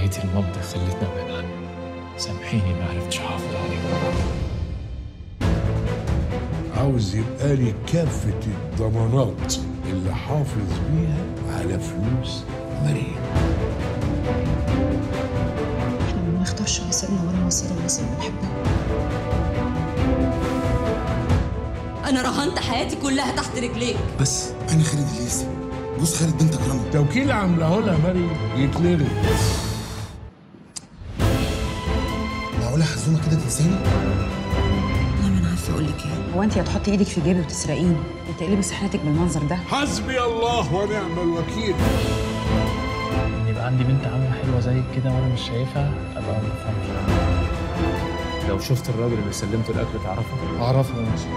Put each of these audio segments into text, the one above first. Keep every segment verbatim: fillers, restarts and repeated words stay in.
نهاية المبدأ خلتنا وين عنه. سامحيني ما عرفتش احافظ عليك. عاوز يبقى لي كافة الضمانات اللي حافظ بيها على فلوس مريم. احنا ما نختارش مصيرنا ولا مصير الناس اللي بنحبها. انا رهنت حياتي كلها تحت رجليك. بس انا خالد الليثي. بص خالد بنت كرامه. توكيل عاملاه لها مريم يتلغي. معقولة حزومة كده تنساني؟ والله ما انا عارفة اقول لك ايه. هو انت هتحطي ايدك في جيبي وتسرقيني وتقلبي صحتك بالمنظر ده؟ حسبي الله ونعم الوكيل. ان يبقى عندي بنت عامة حلوة زيك كده وانا مش شايفها ابقى ما بفهمش. لو شفت الراجل اللي سلمته الاكل تعرفه؟ اعرفه يا باشا.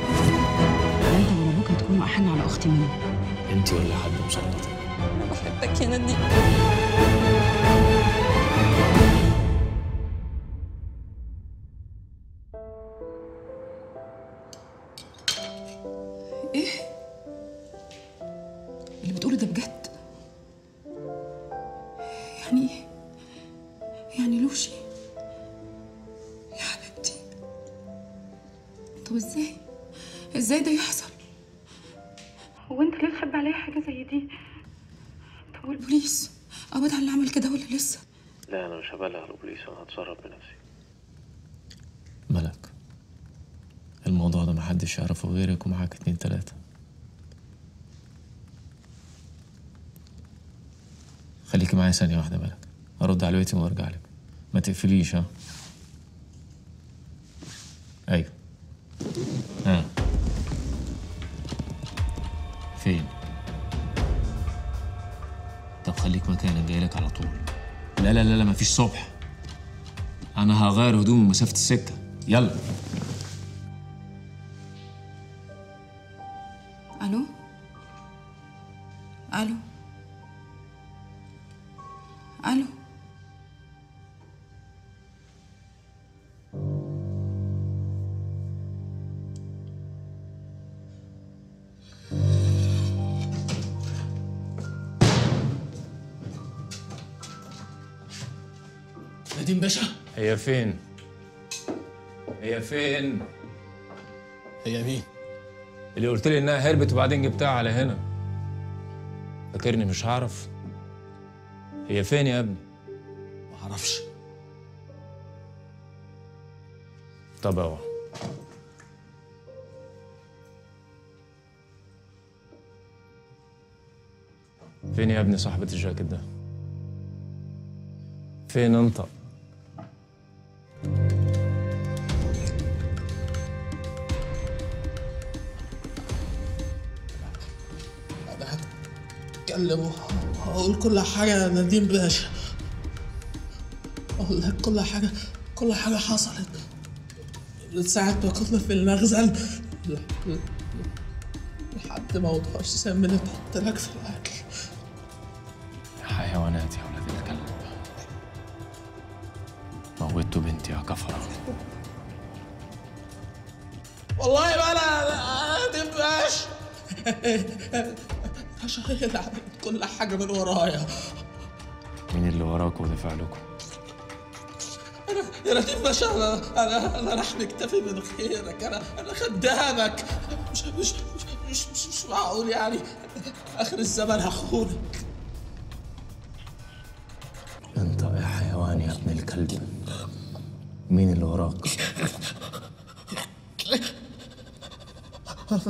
انت ولا ابوك هتكونوا احن على اختي مين؟ انت ولا حد مسلطك. انا بحبك يا ندي. ايه؟ اللي بتقوله ده بجد؟ يعني يعني لوشي يا حبيبتي. طب ازاي؟ ازاي ده يحصل؟ هو انت ليه تخبي عليا حاجه زي دي؟ طب والبوليس؟ قبض على اللي عمل كده ولا لسه؟ لا انا مش هبلغ البوليس، انا هتصرف بنفسي. ملك الموضوع ده محدش يعرفه غيرك ومعاك اتنين تلاتة. خليكي معايا ثانية واحدة مالك، هرد على بيتي وارجع لك. ما تقفليش. ها ايوه. ها فين؟ طب خليك مكانك، جايلك على طول. لا لا لا لا مفيش صبح. انا هغير هدومي مسافة السكة. يلا. الو الو الو نديم باشا. هي فين؟ هي فين؟ هي مين؟ اللي قلت لي انها هربت وبعدين جبتها على هنا. فاكرني مش هعرف؟ هي فين يا ابني؟ ما اعرفش. طب اوعى. فين يا ابني صاحبة الجاكيت ده؟ فين انت؟ هقول كل حاجة يا نديم باشا. أقول لك كل حاجة، كل حاجة حصلت من ساعة ما كنا في المخزن لحد ما وضعش سم اللي اتحط لك في الأكل. حيوانات يا ولاد الكلب. موتوا بنتي يا كفرة. والله ما أنا نديم باشا. باشا هي اللي عملت كل حاجة من ورايا. مين اللي وراك ودافع لكم؟ أنا يا نديم باشا، أنا أنا أنا راح مكتفي من خيرك. أنا أنا خدامك. مش مش مش مش, مش معقول يعني آخر الزمن هخونك. أنت يا حيوان يا ابن الكلب. مين اللي وراك؟ أنا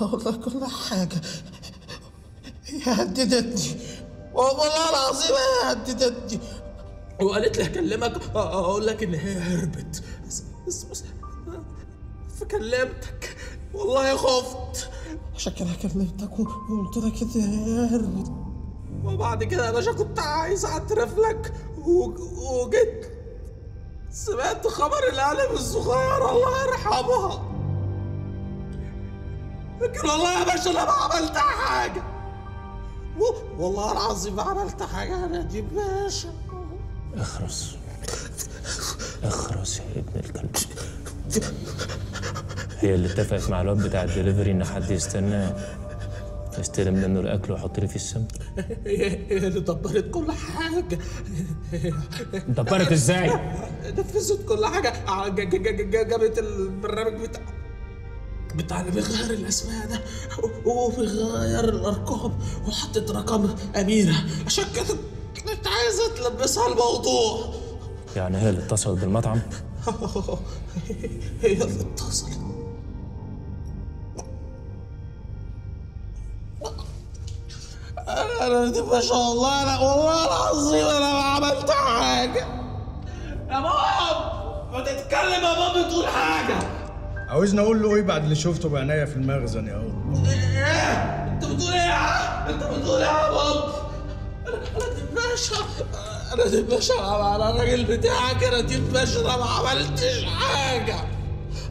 هقول لك كل حاجة. هددتني والله العظيم، هددتني وقالت لي هكلمك اقول لك ان هي هربت. بس بس فكلمتك والله خفت، عشان كده كلمتك وقلت لك ان هي هربت. وبعد كده يا باشا كنت عايز اعترف لك وجيت سمعت خبر العالم الصغير الله يرحمها. لكن والله يا باشا انا ما عملت حاجه، والله العظيم ما عملت حاجة يا نديم باشا. اخرس اخرس يا ابن الكلب. هي اللي اتفقت مع الواد بتاع الدليفري ان حد يستناه. استلم منه الاكل وحط لي في السم. هي اللي دبرت كل حاجه. دبرت ازاي؟ نفذت كل حاجه، جابت البرنامج بتاع بتاع اللي بيغير الاسماء ده وبيغير الارقام وحطت رقم اميره عشان كده كنت عايزه تلبسها الموضوع. يعني هي اللي اتصلت بالمطعم؟ هي اللي اتصلت. أنا نديم ما شاء الله، أنا والله العظيم أنا ما عملت حاجة. يا ماما ما تتكلم يا ماما بتقول حاجة. عاوزني أقول له إيه بعد اللي شفته بعناية في المخزن يا أبو؟ إيه؟ أنت بتقول إيه يا أنت بتقول إيه يا بابا؟ أنا نديم باشا، أنا نديم باشا على الراجل بتاعك. أنا نديم باشا أنا ما عملتش حاجة.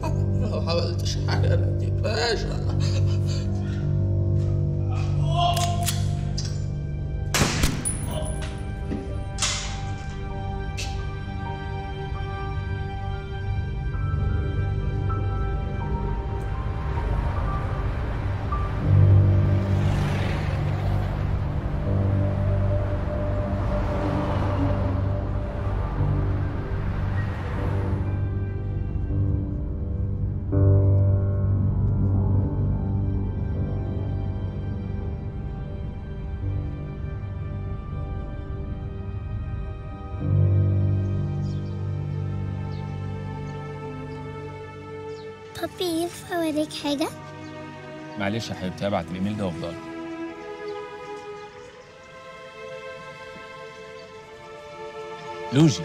أنا ما عملتش حاجة. أنا نديم باشا. بابي ينفع اوريك حاجة؟ معلش يا حبيبتي ابعت الايميل ده وافضل. لوجي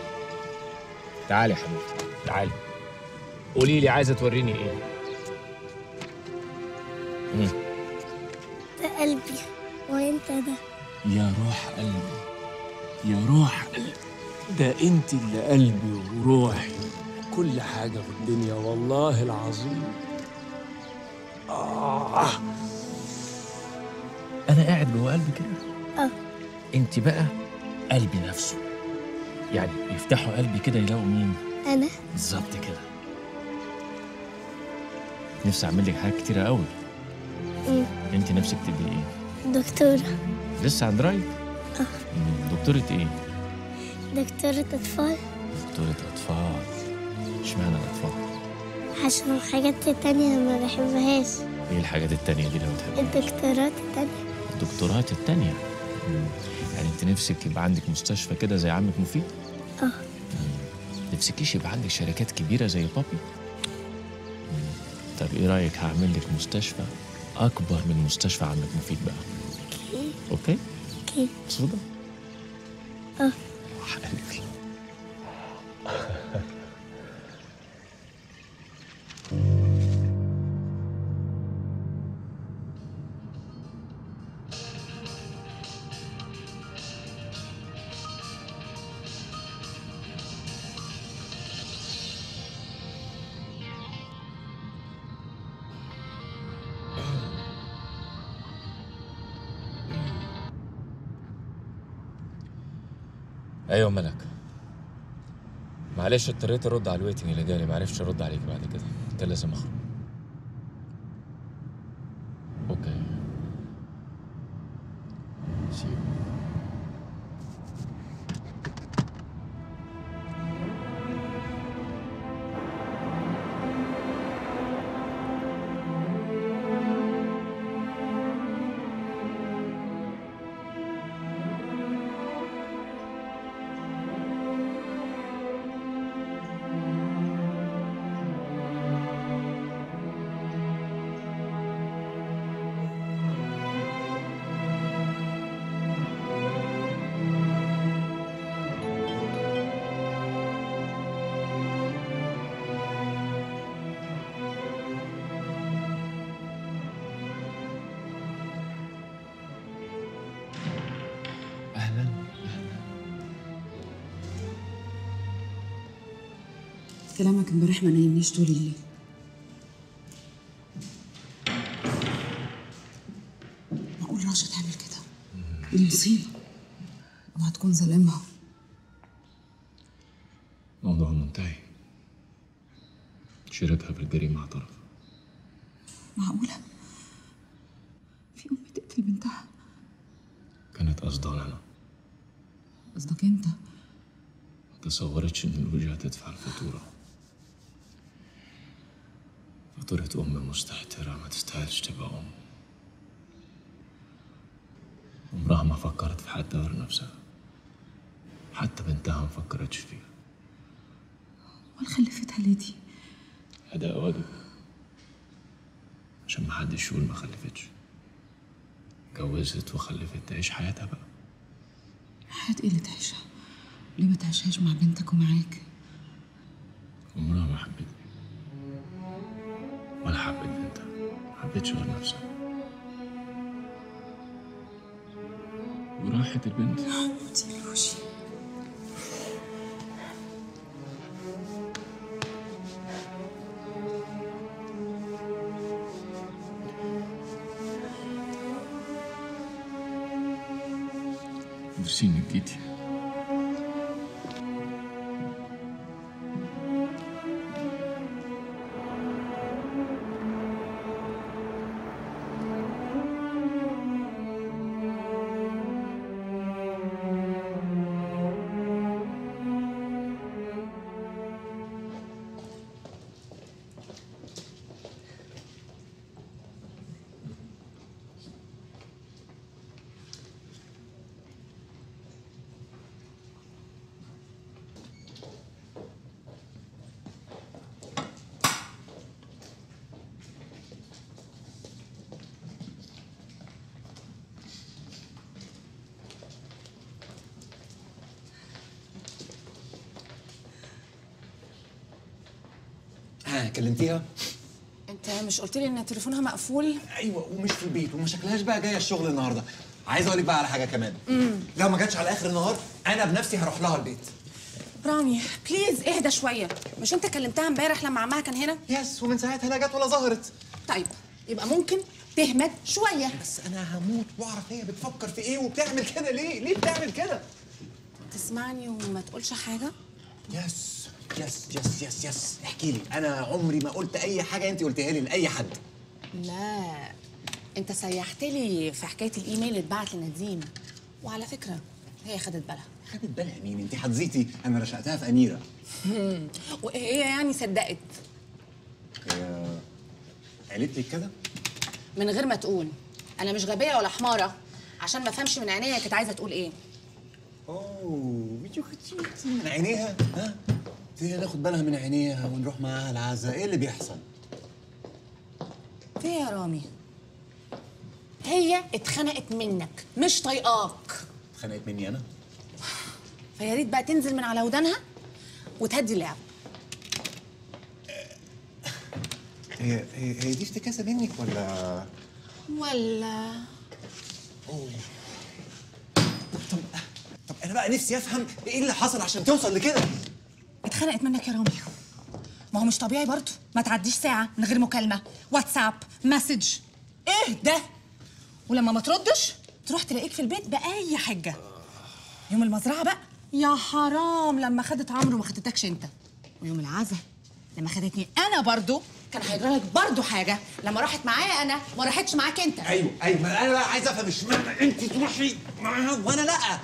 تعالي يا حبيبتي تعالي. قولي لي عايزة توريني ايه؟ امم ده قلبي وانت ده. يا روح قلبي يا روح قلبي، ده انت اللي قلبي وروحي كل حاجة في الدنيا والله العظيم. آه. أنا قاعد جوه قلبي كده. آه. أنت بقى قلبي نفسه. يعني يفتحوا قلبي كده يلاقوا مين؟ أنا. بالظبط كده. نفسي أعمل لك حاجات كتيرة أوي. امم. أنت نفسك تبقي إيه؟ دكتورة. لسه عند رايك؟ آه. دكتورة إيه؟ دكتورة أطفال. دكتورة أطفال. اشمعنى الأطفال؟ عشان الحاجات التانية ما بحبهاش. ايه الحاجات التانية دي اللي ما بتحبهاش؟ الدكتورات التانية. الدكتورات التانية؟ يعني أنت نفسك يبقى عندك مستشفى كده زي عمك مفيد؟ اه. نفسكيش يبقى عندك شركات كبيرة زي بابي؟ طب إيه رأيك هعمل لك مستشفى أكبر من مستشفى عمك مفيد بقى؟ أوكي. أوكي؟ أوكي. مبسوطة؟ اه. حبيبتي. ايوه ملك، معلش اضطريت ارد على الويتنج اللي جالي، معرفتش ارد عليك بعد كده، كان لازم اخرج. اوكي سي يو. كلامك امبارح ما نايمنيش طول الليل. معقول راشد تعمل كده؟ دي مصيبه وهتكون ظالمها. موضوع منتهي، شركها بالجريمه اعترف. معقوله؟ في ام تقتل قصدك انت. ما تصورتش ان الوجهه تدفع الفاتوره. فاتوره ام مستهتره ما تستاهلش تبقى ام. عمرها ما فكرت في حد غير نفسها. حتى بنتها ما فكرتش فيها. امال خلفتها ليه دي؟ اداء واجب. عشان محدش يقول ما خلفتش. اتجوزت وخلفت تعيش حياتها بقى. حياة ايه اللي تعيشها؟ ليه ما تعيشهاش مع بنتك ومعاك؟ عمرها ما حبتني. ولا حبت بنتها. ما حبتش غير نفسها. وراحت البنت. ما تقولوش. درسيني بإيدي. كلمتيها؟ انت مش قلت لي ان تليفونها مقفول؟ ايوه ومش في البيت وما شكلهاش بقى جايه الشغل النهارده. عايز اقول لك بقى على حاجه كمان. مم. لو ما جاتش على اخر النهار انا بنفسي هروح لها البيت. رانيا بليز اهدى شويه. مش انت كلمتها امبارح لما عمها كان هنا؟ يس ومن ساعتها لا جت ولا ظهرت. طيب يبقى ممكن تهمد شويه. بس انا هموت واعرف هي بتفكر في ايه وبتعمل كده ليه؟ ليه بتعمل كده؟ تسمعني وما تقولش حاجه؟ يس يس يس يس يس احكي لي. انا عمري ما قلت اي حاجه انت قلتيها لي لاي حد. لا انت سيحت لي في حكايه الايميل اللي اتبعت لنديم. وعلى فكره هي خدت بالها. خدت بالها مين؟ انت حضرتي انا رشقتها في اميره. وهي يعني صدقت؟ هي قالت لك كده من غير ما تقول. انا مش غبيه ولا حماره عشان ما افهمش من عينيها كانت عايزه تقول ايه. اوه بيتو كتشيتي من عينيها. ها تيجي ناخد بالها من عينيها ونروح معاها العزاء. ايه اللي بيحصل؟ في يا رامي هي اتخنقت منك مش طايقاك. اتخنقت مني انا؟ فيا ريت بقى تنزل من على ودانها وتهدي اللعب. هي هي دي افتكاسه منك ولا ولا اوه. طب طب طب انا بقى نفسي افهم ايه اللي حصل عشان توصل لكده. اتخنقت منك يا رامي. ما هو مش طبيعي برضه ما تعديش ساعة من غير مكالمة، واتساب، مسج. ايه ده؟ ولما ما تردش تروح تلاقيك في البيت بأي حجة. يوم المزرعة بقى يا حرام لما خدت عمرو وما خدتكش أنت. ويوم العزا لما خدتني أنا برضه كان هيجرالك برضه حاجة لما راحت معايا أنا وما راحتش معاك أنت. أيوه أيوه ما أنا بقى عايزة أفهم اشمعنى أنت تروحي معاها وأنا لأ.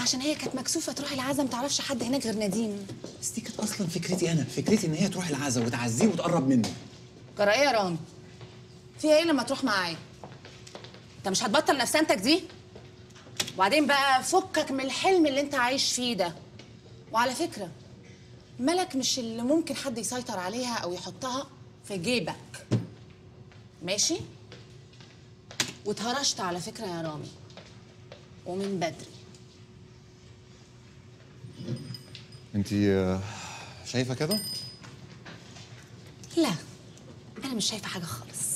عشان هي كانت مكسوفه تروح العزا ما تعرفش حد هناك غير نديم. بس دي كانت اصلا فكرتي انا. فكرتي ان هي تروح العزا وتعزيه وتقرب منه. جرى ايه يا رامي؟ فيها ايه لما تروح معايا؟ انت مش هتبطل نفسانتك دي؟ وبعدين بقى فكك من الحلم اللي انت عايش فيه ده. وعلى فكره مالك مش اللي ممكن حد يسيطر عليها او يحطها في جيبك. ماشي؟ واتهرشت على فكره يا رامي. ومن بدري. انت شايفه كده؟ لا انا مش شايفه حاجه خالص.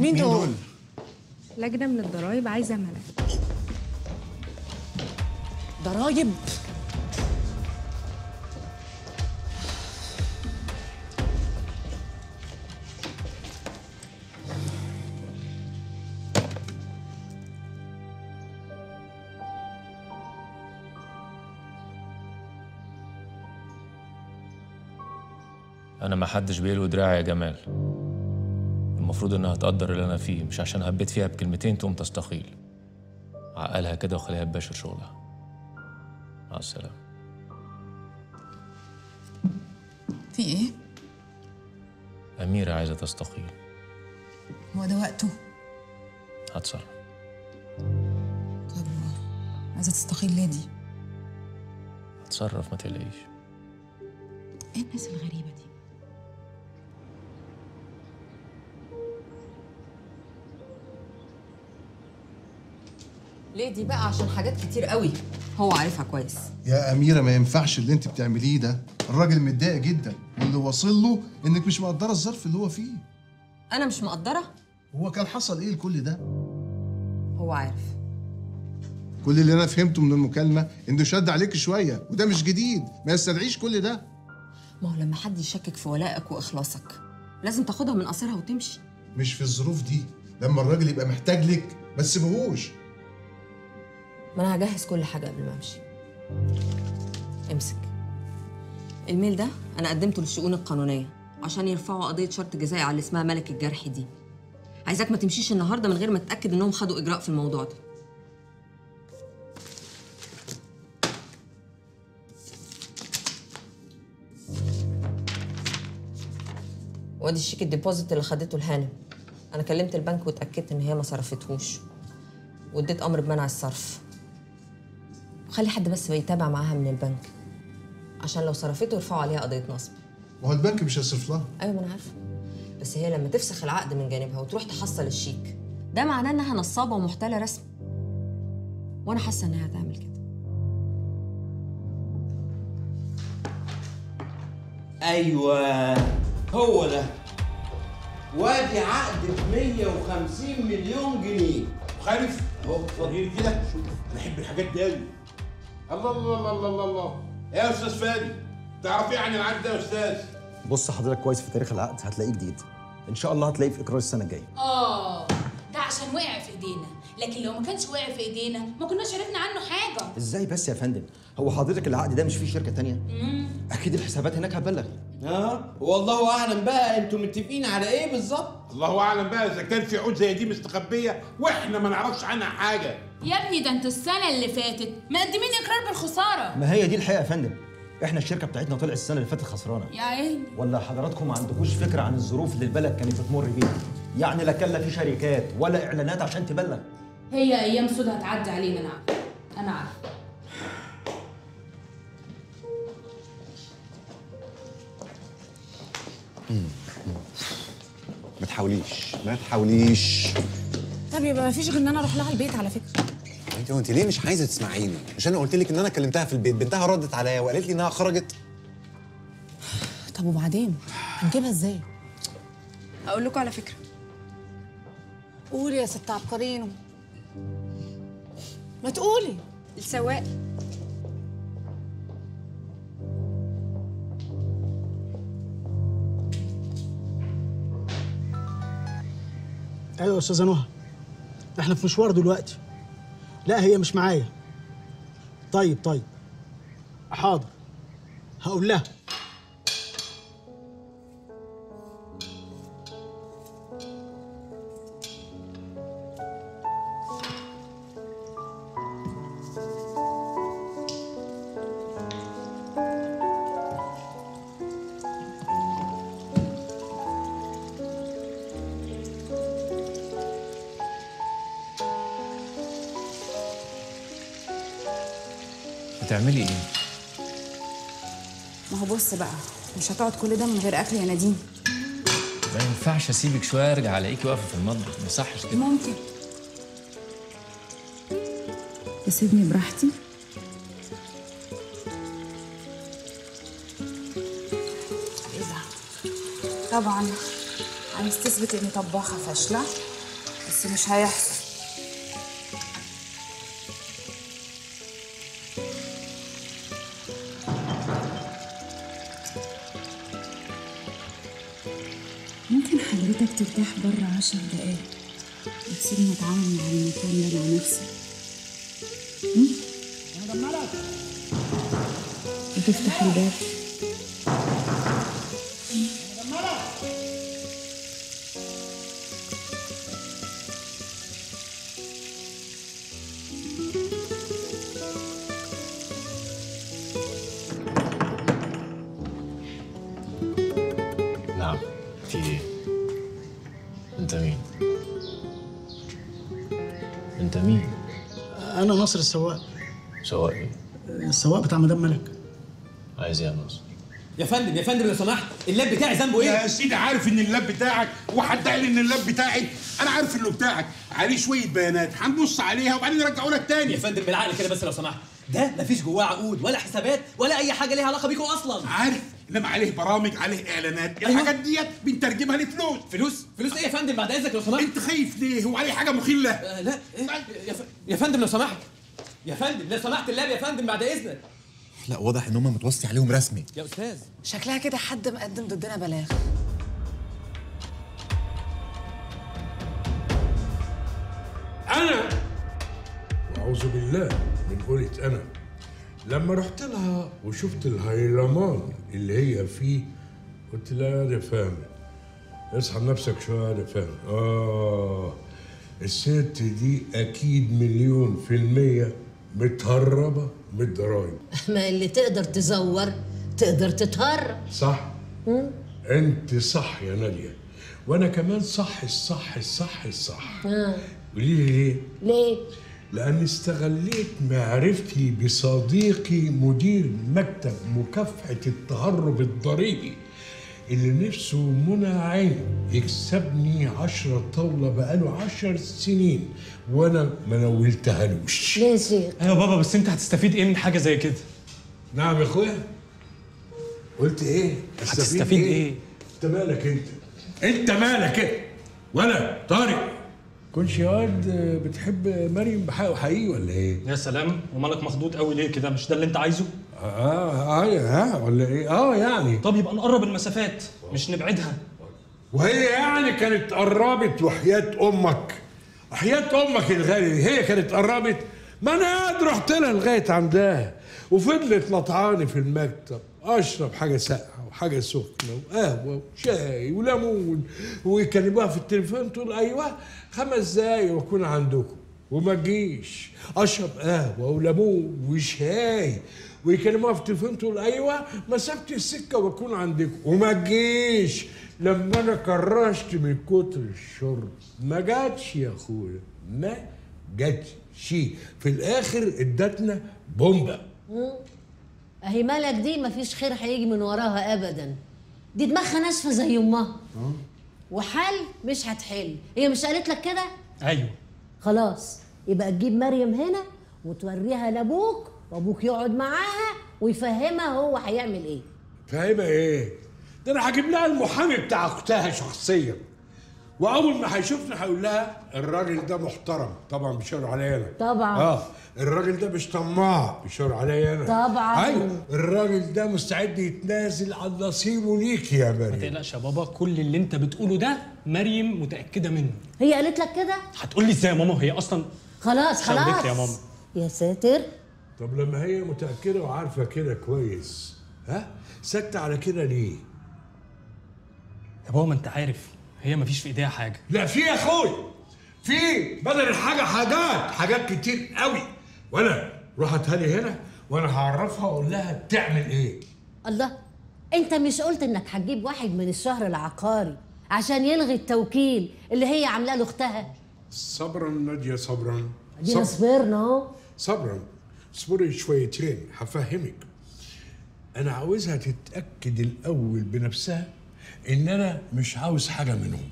مين دول؟ لجنة من الضرايب عايزة ملك. ضرايب؟ انا ما حدش بيلوي دراعي يا جمال. المفروض انها تقدر اللي انا فيه، مش عشان هبيت فيها بكلمتين تقوم تستقيل. عقلها كده وخليها تباشر شغلها. مع السلامه. في ايه؟ اميره عايزه تستقيل. هو ده وقته؟ هتصرف. طب عايزه تستقيل ليه دي؟ هتصرف ما تقلقيش. ايه الناس الغريبه دي؟ ليه دي بقى؟ عشان حاجات كتير قوي هو عارفها كويس. يا اميره ما ينفعش اللي انت بتعمليه ده، الراجل متضايق جدا، اللي واصل له انك مش مقدره الظرف اللي هو فيه. انا مش مقدره؟ هو كان حصل ايه لكل ده؟ هو عارف. كل اللي انا فهمته من المكالمه انه شد عليك شويه، وده مش جديد، ما يستدعيش كل ده. ما هو لما حد يشكك في ولائك واخلاصك لازم تاخدها من قصرها وتمشي. مش في الظروف دي، لما الراجل يبقى محتاج لك ما تسيبهوش. ما انا هجهز كل حاجه قبل ما امشي. امسك الميل ده، انا قدمته للشؤون القانونيه عشان يرفعوا قضيه شرط جزائي على اللي اسمها ملك الجرح دي. عايزاك ما تمشيش النهارده من غير ما تتاكد انهم خدوا اجراء في الموضوع ده. وادي الشيك الديبوزيت اللي خدته لهانم، انا كلمت البنك واتاكدت ان هي ما صرفتهوش، واديت امر بمنع الصرف. وخلي حد بس بيتابع معاها من البنك، عشان لو صرفته يرفعوا عليها قضيه نصب. ما هو البنك مش هيصرف لها. ايوه ما انا عارفه، بس هي لما تفسخ العقد من جانبها وتروح تحصل الشيك ده معناه انها نصابه ومحتاله رسم، وانا حاسه انها هتعمل كده. ايوه هو ده، وادي عقد ب مية وخمسين مليون جنيه. عارف اهو صغير كده، شوف انا احب الحاجات دي قوي. الله الله الله الله الله. ايه يا استاذ فادي، تعرف ايه عن العقد ده يا استاذ؟ بص حضرتك كويس في تاريخ العقد، هتلاقيه جديد ان شاء الله، هتلاقيه في اقرار السنه الجايه. اه ده عشان وقع في ايدينا، لكن لو ما كانش وقع في ايدينا ما كناش عرفنا عنه حاجه. ازاي بس يا فندم؟ هو حضرتك العقد ده مش فيه شركه ثانيه؟ امم اكيد الحسابات هناك هتبلغ. اه والله اعلم بقى، انتوا متفقين على ايه بالظبط؟ الله اعلم بقى اذا كان في عقود زي دي مستخبيه واحنا ما نعرفش عنها حاجه. يا ابني ده انتوا السنه اللي فاتت مقدمين اقرار بالخساره. ما هي دي الحقيقه يا فندم، احنا الشركه بتاعتنا طلعت السنه اللي فاتت خسرانه. يا عيني. ولا حضراتكم ما عندكوش فكره عن الظروف اللي البلد كانت بتمر بيها؟ يعني لا كان لا في شركات ولا اعلانات عشان تبلغ. هي ايام سود هتعدي علينا. انا عارفه انا عارفه. ما تحاوليش ما تحاوليش. طب يبقى ما فيش غير ان انا اروح لها البيت. على فكره انت وانت ليه مش عايزه تسمعيني؟ عشان انا قلت لك ان انا كلمتها في البيت، بنتها ردت عليا وقالت لي انها خرجت. طب وبعدين هنجيبها ازاي؟ هقول لكم على فكره. قولي يا ست عبقرينو. ما تقولي السواق. ايوه يا استاذه نهى، احنا في مشوار دلوقتي. لا هي مش معايا. طيب طيب حاضر، هقول لها. بتعملي ايه؟ ما هو بص بقى، مش هتقعد كل ده من غير اكل يا نادين. ما ينفعش اسيبك شويه ارجع الاقيكي واقفه في المطبخ، ما يصحش كده. ممكن تسيبني براحتي؟ ايه ده؟ طبعا عايز تثبت اني طباخه فاشله، بس مش هيحصل. ترتاح بره عشر دقايق وتسيبني اتعامل مع المكان ده مع نفسي. وتفتح الباب. ناصر السواق. سواق ايه؟ السواق بتاع مدام ملك. عايز ايه يا ناصر؟ يا فندم يا فندم لو سمحت، اللاب بتاعي ذنبه ايه؟ يا سيدي عارف ان اللاب بتاعك، وحد قال ان اللاب بتاعي، انا عارف انه بتاعك، عليه شويه بيانات هنبص عليها وبعدين نرجعه لك تاني. يا فندم بالعقل كده بس لو سمحت، ده مفيش جواه عقود ولا حسابات ولا اي حاجه ليها علاقه بيكوا اصلا. عارف، انما عليه برامج، عليه اعلانات، أيوة. الحاجات ديت بنترجمها لفلوس. فلوس؟ فلوس ايه يا فندم بعد اذنك لو سمحت؟ انت خايف ليه؟ هو عليه حاجه مخله؟ آه لا إيه؟ يا فندم لو سمحت، يا فندم لو سمحت اللاب يا فندم بعد اذنك. لا واضح ان هم متوصي عليهم رسمي يا استاذ. شكلها كده حد مقدم ضدنا بلاغ. انا اعوذ بالله من قولة انا لما رحت لها وشفت الهيلمان اللي هي فيه قلت لها انا فاهم، اصحى لنفسك شويه انا فاهم. اه الست دي اكيد مليون في الميه متهربه من الضرايب. ما اللي تقدر تزور تقدر تتهرب. صح. مم؟ انت صح يا ناديه، وانا كمان صح الصح الصح الصح. اه قولي لي ليه؟ ليه؟ لأني استغليت معرفتي بصديقي مدير مكتب مكافحة التهرب الضريبي اللي نفسه منى عيني يكسبني عشرة طاولة بقاله عشر سنين وأنا ما نولتهالوش. ليه يا شيخ؟ أيوة بابا، بس أنت هتستفيد إيه من حاجة زي كده؟ نعم يا أخويا؟ قلت إيه؟ هتستفيد إيه؟ إيه؟ أنت مالك أنت؟ أنت مالك إيه؟ وأنا طارق؟ كنتش يا واد بتحب مريم بحقه حقيقي ولا ايه؟ يا سلام، ومالك مخضوض قوي ليه كده؟ مش ده اللي انت عايزه؟ اه اه ها ولا ايه؟ اه يعني طب يبقى نقرب المسافات مش نبعدها. وهي يعني كانت قربت، وحياة امك حياة امك الغالي هي كانت قربت. ما انا قاعد رحت لها لغايه عندها وفضلت لطعاني في المكتب، اشرب حاجه ساقعه وحاجه سخنه وقهوه وشاي وليمون، ويكلموها في التليفون تقول ايوه خمس دقايق واكون عندكم وما تجيش. اشرب قهوه وليمون وشاي، ويكلموها في التليفون تقول ايوه مسافه السكه واكون عندكم وما تجيش. لما انا كرشت من كتر الشرب ما جاتش يا اخويا، ما جاتش. في الاخر ادتنا بومبا. اهي مالك دي مفيش خير هيجي من وراها ابدا، دي دماغها ناشفه زي امها وحل مش هتحل. هي مش قالت لك كده؟ ايوه. خلاص يبقى تجيب مريم هنا وتوريها لابوك، وابوك يقعد معاها ويفهمها هو هيعمل ايه. فاهمها ايه؟ ده انا هجيب لها المحامي بتاع اختها شخصيا، واول ما هيشوفنا هيقول لها الراجل ده محترم. طبعا بيشاور عليا انا. طبعا. اه الراجل ده مش طماع، بيشاور عليا انا. طبعا. ايوه الراجل ده مستعد يتنازل عن نصيبه ليك يا مريم. ما تقلقش يا بابا، كل اللي انت بتقوله ده مريم متاكده منه. هي قالت لك كده؟ هتقول لي ازاي يا ماما؟ هي اصلا خلاص خلاص يا ماما. يا ساتر. طب لما هي متاكده وعارفه كده كويس، ها سكت على كده ليه؟ يا بابا ما انت عارف هي مفيش في ايديها حاجه. لا في يا اخويا، في بدل الحاجه حاجات حاجات كتير قوي. وانا روح اتهلي هنا وانا هعرفها اقول لها تعمل ايه. الله، انت مش قلت انك هتجيب واحد من الشهر العقاري عشان يلغي التوكيل اللي هي عاملاه لاختها؟ صبرا ناديه صبرا. ادينا صبرنا اهو. صبرا اصبري شويتين هفهمك. انا عاوزها تتاكد الاول بنفسها إن أنا مش عاوز حاجة منهم.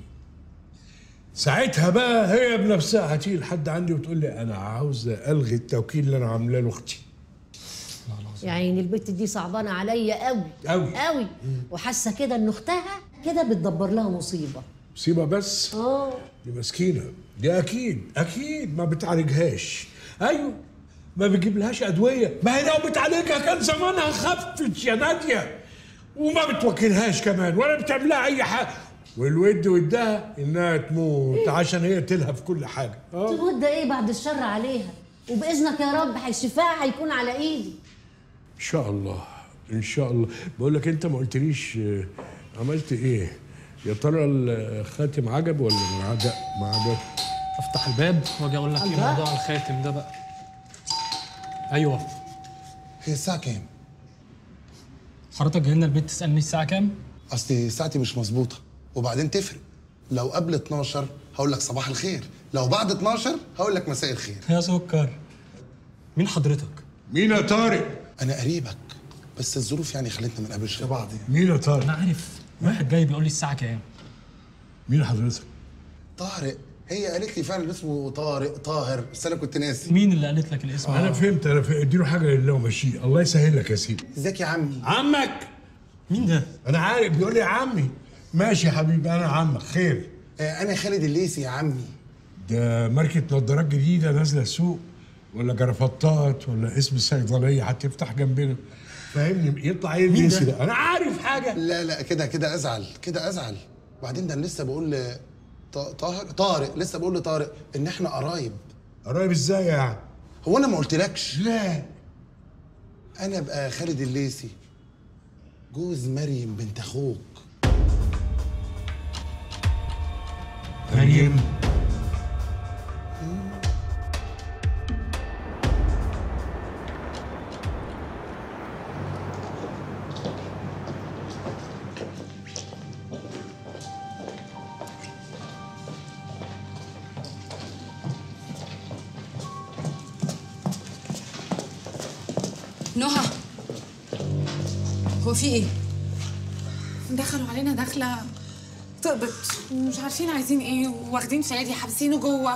ساعتها بقى هي بنفسها هتيجي لحد عندي وتقول لي أنا عاوزة ألغي التوكيل اللي أنا عاملاه لأختي. يا عيني البت دي صعبانة عليا قوي قوي قوي، وحاسة كده إن أختها كده بتدبر لها مصيبة. مصيبة بس؟ آه دي مسكينة، دي أكيد أكيد ما بتعالجهاش. أيوه ما بتجيبلهاش أدوية، ما هي لو بتعالجها كان زمانها خفت يا نادية. وما بتوكلهاش كمان ولا بتعملها اي حاجه، والود ودها انها تموت إيه؟ عشان هي تلهف كل حاجه. تموت ده ايه بعد الشر عليها، وباذنك يا رب شفاها هيكون على ايدي ان شاء الله. ان شاء الله. بقول لك انت ما قلتليش عملت ايه يا ترى؟ الخاتم عجب ولا معجب؟ معجب. افتح الباب واجي اقول لك ايه موضوع الخاتم ده بقى. ايوه. هي الساعه كام حضرتك جاي لنا البيت تسألني الساعة كام؟ أصل ساعتي مش مظبوطة، وبعدين تفرق. لو قبل اتناشر هقول لك صباح الخير، لو بعد اتناشر هقول لك مساء الخير. يا سكر. مين حضرتك؟ مين يا طارق؟ أنا قريبك بس الظروف يعني خلتنا ما نقابلش بعض. مين يا طارق؟ أنا عارف، واحد جاي بيقول لي الساعة كام. مين حضرتك؟ طارق. هي قالت لي فعلا اسمه طارق طاهر بس انا كنت ناسي. مين اللي قالت لك الاسم؟ آه. انا فهمت انا فهمت. اديله حاجه لله ومشيه. الله يسهل لك يا سيدي. ازيك يا عمي؟ عمك؟ مين ده؟ انا عارف بيقول لي يا عمي. ماشي يا حبيبي انا عمك خير. آه انا خالد الليثي يا عمي. ده ماركه نظارات جديده نازله السوق ولا جرافطات ولا اسم الصيدليه هتفتح جنبنا. فاهمني؟ يطلع ايه الليثي ده؟ انا عارف حاجه. لا لا كده كده ازعل كده ازعل. وبعدين ده انا لسه بقول ل... طاهر طارق لسه بقول لطارق ان احنا قرايب. قرايب ازاي يعني؟ هو انا ما قلتلكش؟ لا انا بقى خالد الليثي جوز مريم بنت اخوك. مريم نهى. هو في ايه؟ دخلوا علينا دخله تقبض ومش عارفين عايزين ايه واخدين فادي حابسينه جوه.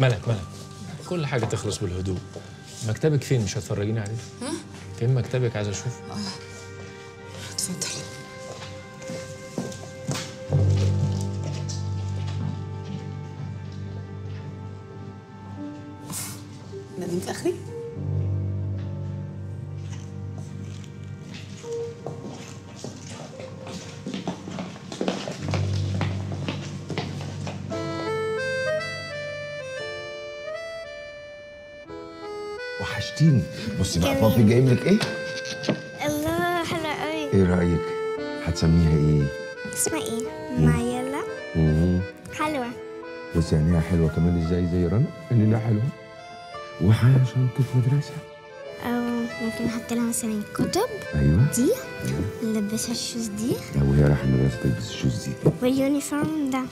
ملك ملك كل حاجه تخلص بالهدوء. مكتبك فين؟ مش هتفرجيني عليه؟ ها؟ فين مكتبك؟ عايز اشوفه. اه اتفضل. نديم فخري؟ وحشتيني. بصي بقى بابي جايب لك ايه؟ الله حلو قوي. ايه رايك؟ هتسميها ايه؟ اسمها ايه؟ مايلا. امم حلوه. بصي عينيها حلوه كمان ازاي زي رنا؟ عينيها حلوه. وعشان كنت مدرسه او ممكن احط لها مثلا كتب. ايوه دي نلبسها الشوز دي. لا وهي رايحه المدرسه تلبس الشوز دي واليونيفورم ده.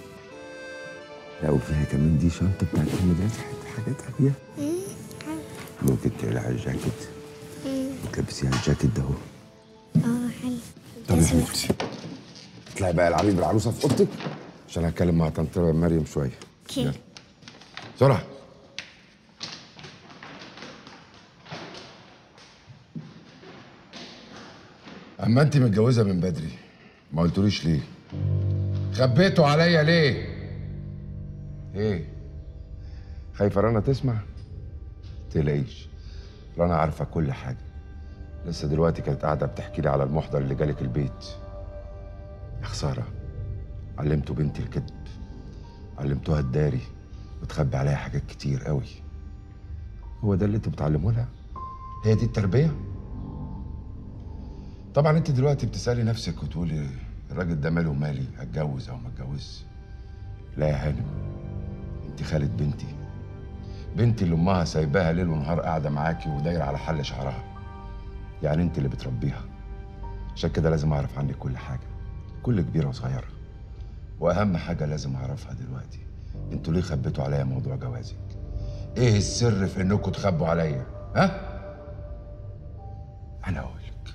لا وفيها كمان دي شنطه بتاعت المدرسه حاجاتها فيها. ممكن تقلعي الجاكيت وتلبسيها الجاكيت ده اهو. اه حلو. طب يا حبيبتي اطلعي بقى العبي بالعروسه في اوضتك عشان هتكلم مع طنط مريم شويه. اوكي بسرعه. اما انت متجوزه من بدري ما قلتوليش ليه؟ خبيتوا عليا ليه؟ ايه؟ خايفه رنا تسمع؟ تلاقيش رانا عارفه كل حاجه. لسه دلوقتي كانت قاعده بتحكي لي على المحضر اللي جالك البيت. يا خساره علمتوا بنتي الكذب، علمتوها الداري وتخبي عليها حاجات كتير قوي. هو ده اللي انتوا بتعلموه لها؟ هي دي التربيه؟ طبعا انت دلوقتي بتسالي نفسك وتقولي الراجل ده ماله مالي؟ هتجوز او ما اتجوزش؟ لا يا هانم انت خالت بنتي، بنتي اللي امها سايباها ليل ونهار قاعده معاكي ودايره على حل شعرها. يعني انت اللي بتربيها. عشان كده لازم اعرف عنك كل حاجه، كل كبيره وصغيره. واهم حاجه لازم اعرفها دلوقتي، انتوا ليه خبيتوا عليا موضوع جوازك؟ ايه السر في انكم تخبوا عليا؟ ها؟ انا اقولك.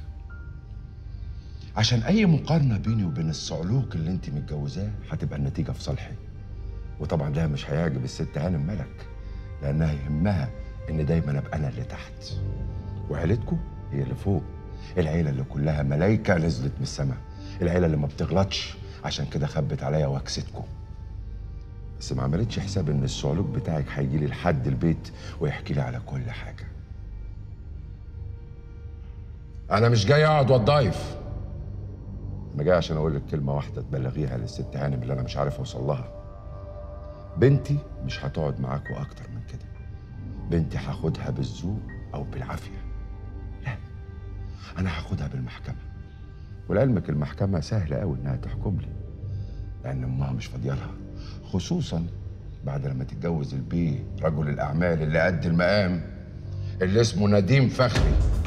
عشان اي مقارنه بيني وبين الصعلوك اللي انت متجوزاه هتبقى النتيجه في صالحي. وطبعا ده مش هيعجب الست هانم ملك. لأنها يهمها إن دايماً أبقى أنا اللي تحت وعيلتكم هي اللي فوق. العيلة اللي كلها ملايكة نزلت من السماء، العيلة اللي ما بتغلطش، عشان كده خبت عليا وكستكم. بس ما عملتش حساب إن الصعلوك بتاعك هيجي لي لحد البيت ويحكي لي على كل حاجة. أنا مش جاي أقعد وأتضايف. أنا جاي عشان أقول لك كلمة واحدة تبلغيها للست هانم اللي أنا مش عارف أوصل لها. بنتي مش هتقعد معاكوا أكتر من كده. بنتي هاخدها بالذوق أو بالعافية. لا أنا هاخدها بالمحكمة. ولعلمك المحكمة سهلة أوي إنها تحكم لي، لأن أمها مش فاضية لها، خصوصًا بعد لما تتجوز البيه رجل الأعمال اللي قد المقام اللي اسمه نديم فخري.